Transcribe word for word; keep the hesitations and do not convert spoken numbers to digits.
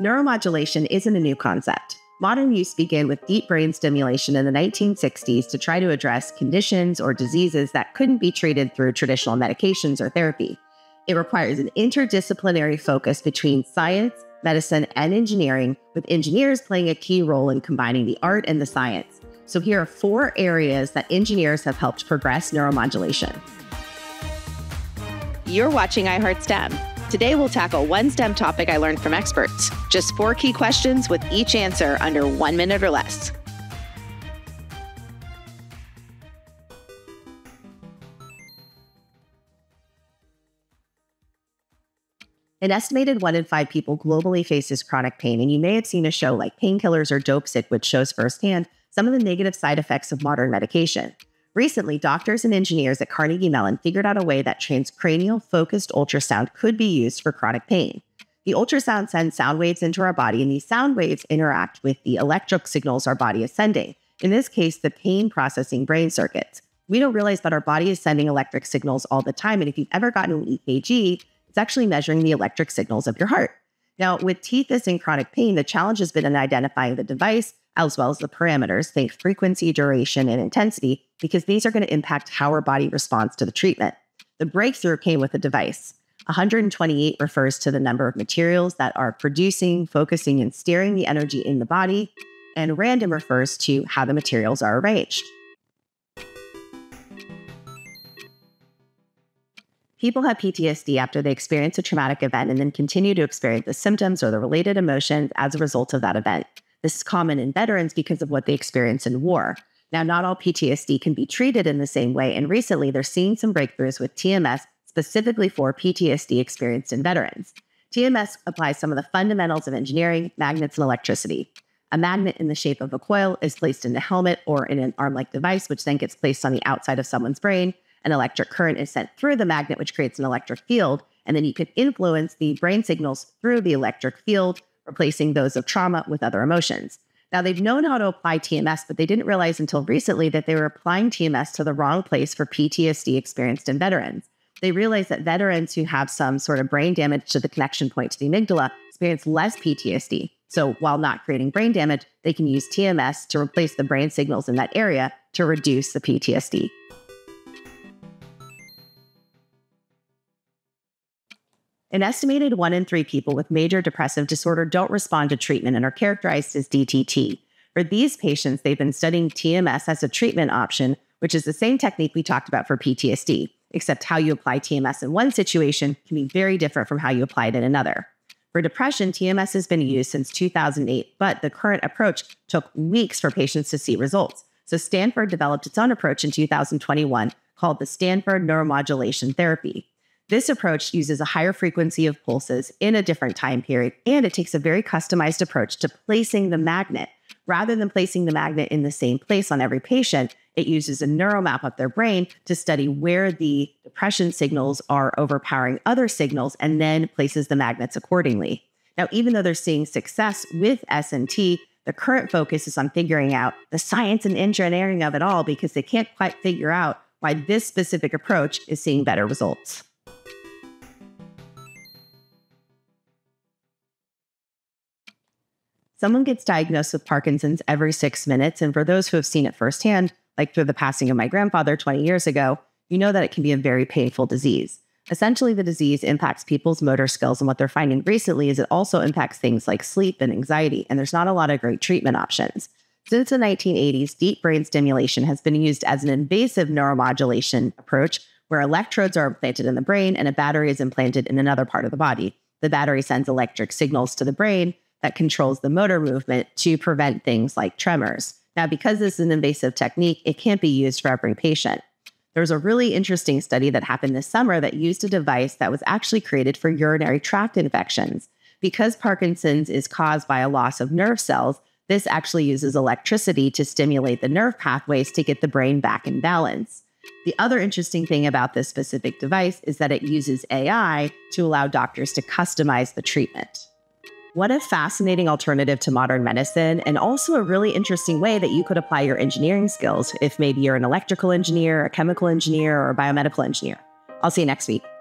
Neuromodulation isn't a new concept. Modern use began with deep brain stimulation in the nineteen sixties to try to address conditions or diseases that couldn't be treated through traditional medications or therapy. It requires an interdisciplinary focus between science, medicine, and engineering, with engineers playing a key role in combining the art and the science. So here are four areas that engineers have helped progress neuromodulation. You're watching iHeartSTEM. Today we'll tackle one STEM topic I learned from experts. Just four key questions with each answer under one minute or less. An estimated one in five people globally faces chronic pain, and you may have seen a show like Painkillers or Dopesick, which shows firsthand some of the negative side effects of modern medication. Recently, doctors and engineers at Carnegie Mellon figured out a way that transcranial focused ultrasound could be used for chronic pain. The ultrasound sends sound waves into our body, and these sound waves interact with the electric signals our body is sending, in this case, the pain processing brain circuits. We don't realize that our body is sending electric signals all the time, and if you've ever gotten an E K G, it's actually measuring the electric signals of your heart. Now, with Tethys and chronic pain, the challenge has been in identifying the device as well as the parameters, think frequency, duration, and intensity, because these are going to impact how our body responds to the treatment. The breakthrough came with the device. one hundred twenty-eight refers to the number of materials that are producing, focusing, and steering the energy in the body, and random refers to how the materials are arranged. People have P T S D after they experience a traumatic event and then continue to experience the symptoms or the related emotions as a result of that event. This is common in veterans because of what they experience in war. Now, not all P T S D can be treated in the same way, and recently they're seeing some breakthroughs with T M S specifically for P T S D experienced in veterans. T M S applies some of the fundamentals of engineering, magnets, and electricity. A magnet in the shape of a coil is placed in the helmet or in an arm-like device, which then gets placed on the outside of someone's brain. An electric current is sent through the magnet, which creates an electric field, and then you can influence the brain signals through the electric field, replacing those of trauma with other emotions. Now, they've known how to apply T M S, but they didn't realize until recently that they were applying T M S to the wrong place for P T S D experienced in veterans. They realized that veterans who have some sort of brain damage to the connection point to the amygdala experience less P T S D. So while not creating brain damage, they can use T M S to replace the brain signals in that area to reduce the P T S D. An estimated one in three people with major depressive disorder don't respond to treatment and are characterized as D T T. For these patients, they've been studying T M S as a treatment option, which is the same technique we talked about for P T S D, except how you apply T M S in one situation can be very different from how you apply it in another. For depression, T M S has been used since two thousand eight, but the current approach took weeks for patients to see results. So Stanford developed its own approach in two thousand twenty-one called the Stanford Neuromodulation Therapy. This approach uses a higher frequency of pulses in a different time period, and it takes a very customized approach to placing the magnet. Rather than placing the magnet in the same place on every patient, it uses a neuromap of their brain to study where the depression signals are overpowering other signals and then places the magnets accordingly. Now, even though they're seeing success with S N T, the current focus is on figuring out the science and engineering of it all because they can't quite figure out why this specific approach is seeing better results. Someone gets diagnosed with Parkinson's every six minutes. And for those who have seen it firsthand, like through the passing of my grandfather twenty years ago, you know that it can be a very painful disease. Essentially, the disease impacts people's motor skills. And what they're finding recently is it also impacts things like sleep and anxiety. And there's not a lot of great treatment options. Since the nineteen eighties, deep brain stimulation has been used as an invasive neuromodulation approach where electrodes are implanted in the brain and a battery is implanted in another part of the body. The battery sends electric signals to the brain that controls the motor movement to prevent things like tremors. Now, because this is an invasive technique, it can't be used for every patient. There was a really interesting study that happened this summer that used a device that was actually created for urinary tract infections. Because Parkinson's is caused by a loss of nerve cells, this actually uses electricity to stimulate the nerve pathways to get the brain back in balance. The other interesting thing about this specific device is that it uses A I to allow doctors to customize the treatment. What a fascinating alternative to modern medicine, and also a really interesting way that you could apply your engineering skills if maybe you're an electrical engineer, a chemical engineer, or a biomedical engineer. I'll see you next week.